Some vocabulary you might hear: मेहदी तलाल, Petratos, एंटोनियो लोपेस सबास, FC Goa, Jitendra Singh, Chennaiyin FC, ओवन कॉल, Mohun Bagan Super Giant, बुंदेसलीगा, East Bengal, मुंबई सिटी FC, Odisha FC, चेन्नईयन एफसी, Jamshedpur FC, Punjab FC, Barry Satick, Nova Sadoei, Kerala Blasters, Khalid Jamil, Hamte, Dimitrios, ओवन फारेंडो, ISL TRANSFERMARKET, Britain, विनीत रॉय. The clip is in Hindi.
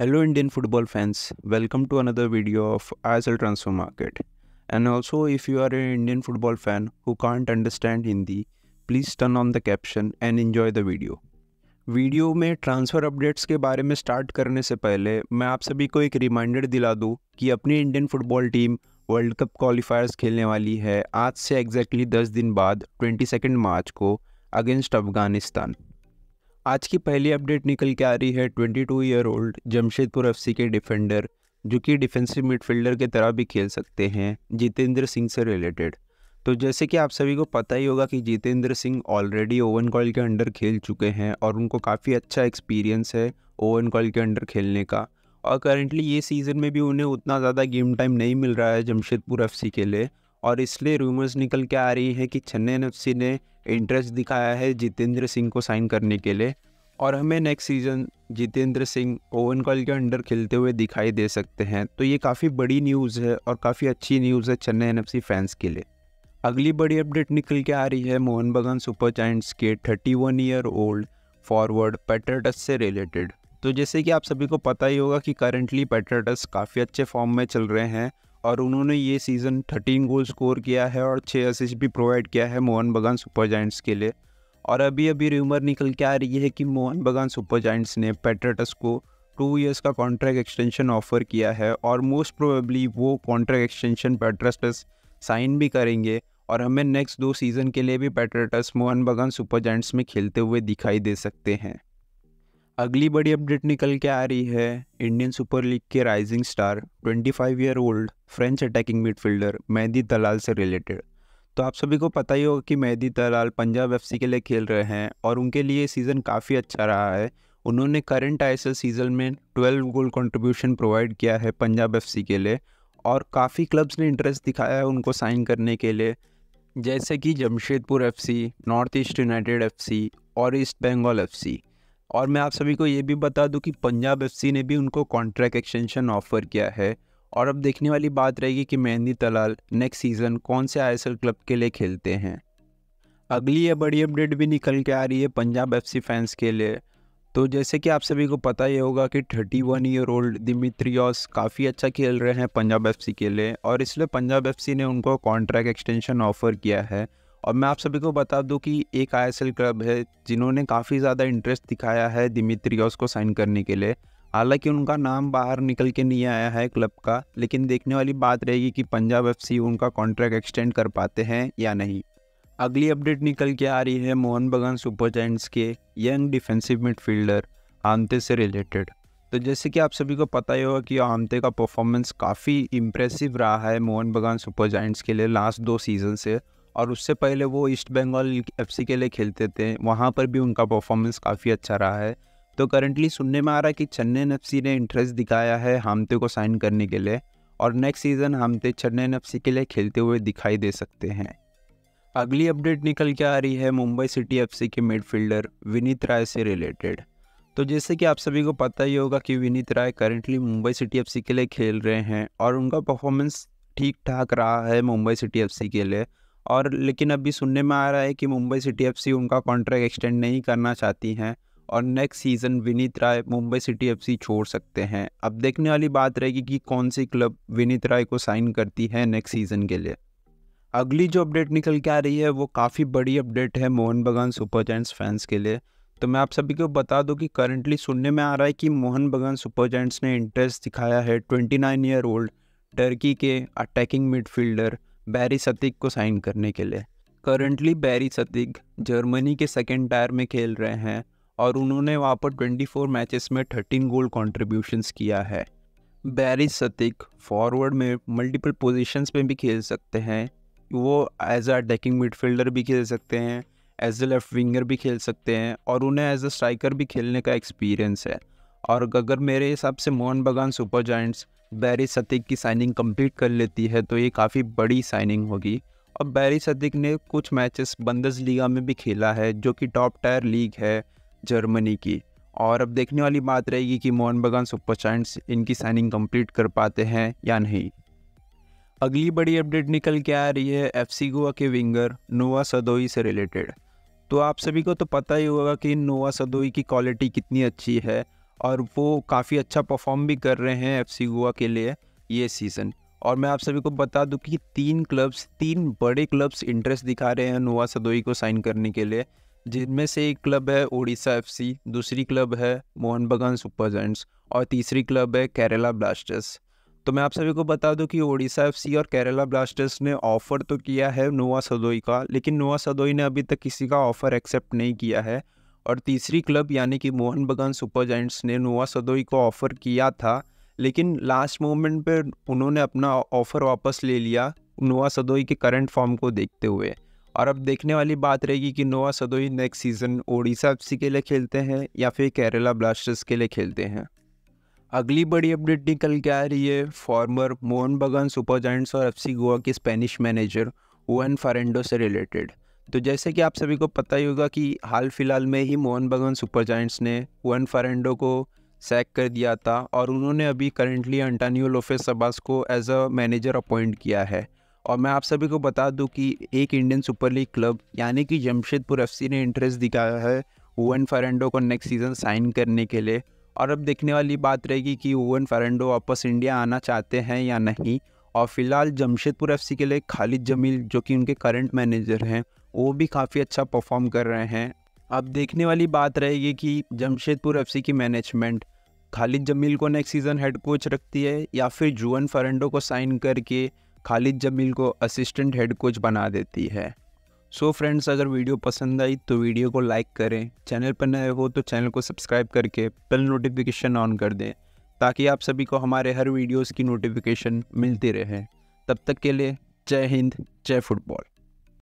Hello Indian football fans, welcome to another video of ISL transfer market. And also if you are an Indian football fan who can't understand Hindi, please turn on the caption and enjoy the video. Video में ट्रांसफ़र अपडेट्स के बारे में स्टार्ट करने से पहले मैं आप सभी को एक रिमाइंडर दिला दूं कि अपनी Indian football team world cup qualifiers खेलने वाली है आज से एग्जैक्टली 10 दिन बाद 22 मार्च को अगेंस्ट अफगानिस्तान। आज की पहली अपडेट निकल के आ रही है 22-year-old जमशेदपुर एफसी के डिफेंडर, जो कि डिफेंसिव मिडफील्डर की तरह भी खेल सकते हैं, जितेंद्र सिंह से रिलेटेड। तो जैसे कि आप सभी को पता ही होगा कि Jitendra Singh already ओवन कॉल के अंडर खेल चुके हैं और उनको काफ़ी अच्छा एक्सपीरियंस है ओवन कॉल के अंडर खेलने का, और करंटली ये सीज़न में भी उन्हें उतना ज़्यादा गेम टाइम नहीं मिल रहा है जमशेदपुर एफसी के लिए, और इसलिए रूमर्स निकल के आ रही है कि चेन्नईयन एफसी ने इंटरेस्ट दिखाया है जितेंद्र सिंह को साइन करने के लिए, और हमें next season Jitendra Singh ओवन कॉल के अंडर खेलते हुए दिखाई दे सकते हैं। तो ये काफ़ी बड़ी न्यूज़ है और काफ़ी अच्छी न्यूज़ है चेन्नईयन एफसी फैंस के लिए। अगली बड़ी अपडेट निकल के आ रही है मोहन बगान सुपर जायंट्स के 31-year-old फॉरवर्ड पेट्राटस से रिलेटेड। तो जैसे कि आप सभी को पता ही होगा कि करंटली पेट्राटस काफ़ी अच्छे फॉर्म में चल रहे हैं और उन्होंने ये सीज़न 13 गोल स्कोर किया है और 6 असिस्ट भी प्रोवाइड किया है मोहन बगान सुपर जायंट्स के लिए। और अभी अभी रूमर निकल के आ रही है कि मोहन बगान सुपर जायंट्स ने पेट्राटस को 2 इयर्स का कॉन्ट्रैक्ट एक्सटेंशन ऑफर किया है और मोस्ट प्रोबेबली वो कॉन्ट्रैक्ट एक्सटेंशन पेट्राटस साइन भी करेंगे और हमें नेक्स्ट 2 सीज़न के लिए भी Petratos Mohun Bagan super giants में खेलते हुए दिखाई दे सकते हैं। अगली बड़ी अपडेट निकल के आ रही है इंडियन सुपर लीग के rising star 25-year-old French attacking midfielder मेहदी तलाल से रिलेटेड। तो आप सभी को पता ही होगा कि मेहदी तलाल पंजाब एफसी के लिए खेल रहे हैं और उनके लिए सीज़न काफ़ी अच्छा रहा है। उन्होंने करंट ISL सीज़न में 12 गोल कंट्रीब्यूशन प्रोवाइड किया है पंजाब एफसी के लिए और काफ़ी क्लब्स ने इंटरेस्ट दिखाया है उनको साइन करने के लिए, जैसे कि Jamshedpur FC, north east united FC और ईस्ट बंगाल FC। और मैं आप सभी को ये भी बता दूं कि पंजाब FC ने भी उनको कॉन्ट्रैक्ट एक्सटेंशन ऑफ़र किया है और अब देखने वाली बात रहेगी कि मेहदी तलाल नेक्स्ट सीज़न कौन से ISL क्लब के लिए खेलते हैं। अगली ये बड़ी अपडेट भी निकल के आ रही है पंजाब FC फैंस के लिए। तो जैसे कि आप सभी को पता ही होगा कि 31-year-old दिमित्रियोस काफ़ी अच्छा खेल रहे हैं पंजाब एफसी के लिए और इसलिए पंजाब एफसी ने उनको कॉन्ट्रैक्ट एक्सटेंशन ऑफ़र किया है। और मैं आप सभी को बता दूं कि एक ISL क्लब है जिन्होंने काफ़ी ज़्यादा इंटरेस्ट दिखाया है दिमित्रियोस को साइन करने के लिए, हालांकि उनका नाम बाहर निकल के नहीं आया है क्लब का, लेकिन देखने वाली बात रहेगी कि पंजाब एफसी उनका कॉन्ट्रैक्ट एक्सटेंड कर पाते हैं या नहीं। अगली अपडेट निकल के आ रही है मोहन बगान सुपर जायंट्स के यंग डिफेंसिव मिडफील्डर हामते से रिलेटेड। तो जैसे कि आप सभी को पता ही होगा कि हामते का परफॉर्मेंस काफ़ी इम्प्रेसिव रहा है मोहन बगान सुपर जायंट्स के लिए लास्ट 2 सीज़न से, और उससे पहले वो ईस्ट बंगाल FC के लिए खेलते थे, वहाँ पर भी उनका परफॉर्मेंस काफ़ी अच्छा रहा है। तो करंटली सुनने में आ रहा है कि चेन्नईयन FC ने इंटरेस्ट दिखाया है हामते को साइन करने के लिए और next season Hnamte Chennaiyin FC के लिए खेलते हुए दिखाई दे सकते हैं। अगली अपडेट निकल के आ रही है मुंबई सिटी FC के मिडफील्डर विनीत रॉय से रिलेटेड। तो जैसे कि आप सभी को पता ही होगा कि विनीत रॉय currently मुंबई सिटी FC के लिए खेल रहे हैं और उनका परफॉर्मेंस ठीक ठाक रहा है मुंबई सिटी FC के लिए, और लेकिन अभी सुनने में आ रहा है कि मुंबई सिटी FC उनका कॉन्ट्रैक्ट एक्सटेंड नहीं करना चाहती हैं और next season विनीत रॉय मुंबई सिटी FC छोड़ सकते हैं। अब देखने वाली बात रहेगी कि कौन सी क्लब विनीत रॉय को साइन करती है नेक्स्ट सीज़न के लिए। अगली जो अपडेट निकल के आ रही है वो काफ़ी बड़ी अपडेट है Mohun Bagan super giants fans के लिए। तो मैं आप सभी को बता दूं कि करंटली सुनने में आ रहा है कि मोहन बगान सुपर जायंट्स ने इंटरेस्ट दिखाया है 29-year-old टर्की के अटैकिंग मिडफील्डर बैरी सतिक को साइन करने के लिए। करंटली बैरी सतिक जर्मनी के 2nd टायर में खेल रहे हैं और उन्होंने वहाँ पर 24 मैचेस में 13 गोल कॉन्ट्रीब्यूशंस किया है। बैरी सतिक फॉरवर्ड में मल्टीपल पोजिशंस में भी खेल सकते हैं, वो एज अ अटैकिंग मिडफील्डर भी खेल सकते हैं, एज अ लेफ्ट विंगर भी खेल सकते हैं और उन्हें एज अ स्ट्राइकर भी खेलने का एक्सपीरियंस है। और अगर मेरे हिसाब से मोहन बगान सुपर जायंट्स बैरी सतिक की साइनिंग कंप्लीट कर लेती है तो ये काफ़ी बड़ी साइनिंग होगी। और बैरी सतिक ने कुछ मैचेस बुंदेसलीगा में भी खेला है जो कि टॉप-टायर लीग है जर्मनी की, और अब देखने वाली बात रहेगी कि मोहन बगान सुपर जायंट्स इनकी साइनिंग कंप्लीट कर पाते हैं या नहीं। अगली बड़ी अपडेट निकल के आ रही है FC गोवा के विंगर नोवा सदोई से रिलेटेड। तो आप सभी को तो पता ही होगा कि नोवा सदोई की क्वालिटी कितनी अच्छी है और वो काफ़ी अच्छा परफॉर्म भी कर रहे हैं एफसी गोवा के लिए ये सीज़न। और मैं आप सभी को बता दूं कि तीन बड़े क्लब्स इंटरेस्ट दिखा रहे हैं नोवा सदोई को साइन करने के लिए, जिनमें से एक क्लब है ओडिशा एफसी, दूसरी क्लब है मोहन बगान सुपर जायंट्स और तीसरी क्लब है केरला ब्लास्टर्स। तो मैं आप सभी को बता दूं कि ओडिशा एफसी और केरला ब्लास्टर्स ने ऑफ़र तो किया है नोवा सदोई का, लेकिन नोवा सदोई ने अभी तक किसी का ऑफ़र एक्सेप्ट नहीं किया है। और तीसरी क्लब यानी कि मोहन बगान सुपर जायंट्स ने नोवा सदोई को ऑफ़र किया था, लेकिन लास्ट मोमेंट पर उन्होंने अपना ऑफ़र वापस ले लिया नोवा सदोई के करंट फॉर्म को देखते हुए। और अब देखने वाली बात रहेगी कि Noah Sadaoui next season Odisha FC के लिए खेलते हैं या फिर केरला ब्लास्टर्स के लिए खेलते हैं। अगली बड़ी अपडेट निकल के आ रही है former Mohun Bagan super giants और एफसी गोवा के स्पेनिश मैनेजर ओवन फारेंडो से रिलेटेड। तो जैसे कि आप सभी को पता ही होगा कि हाल फिलहाल में ही मोहन बगान सुपर जायंट्स ने ओवन फारेंडो को सैक कर दिया था और उन्होंने अभी करंटली एंटोनियो लोपेस सबास को एज अ मैनेजर अपॉइंट किया है। और मैं आप सभी को बता दूं कि एक इंडियन सुपर लीग क्लब यानी कि जमशेदपुर एफसी ने इंटरेस्ट दिखाया है ओवन फारेंडो को नेक्स्ट सीज़न साइन करने के लिए। और अब देखने वाली बात रहेगी कि ओवन फारेंडो वापस इंडिया आना चाहते हैं या नहीं। और फिलहाल जमशेदपुर एफसी के लिए खालिद जमील जो कि उनके करंट मैनेजर हैं, वो भी काफ़ी अच्छा परफॉर्म कर रहे हैं। अब देखने वाली बात रहेगी कि जमशेदपुर एफसी की मैनेजमेंट खालिद जमील को नेक्स्ट सीज़न हेड कोच रखती है या फिर ओवन फारेंडो को साइन करके खालिद जमील को असिस्टेंट हेड कोच बना देती है। सो फ्रेंड्स, अगर वीडियो पसंद आई तो वीडियो को लाइक करें, चैनल पर नए हो तो चैनल को सब्सक्राइब करके बेल नोटिफिकेशन ऑन कर दें ताकि आप सभी को हमारे हर वीडियोस की नोटिफिकेशन मिलती रहे। तब तक के लिए जय हिंद, जय फुटबॉल।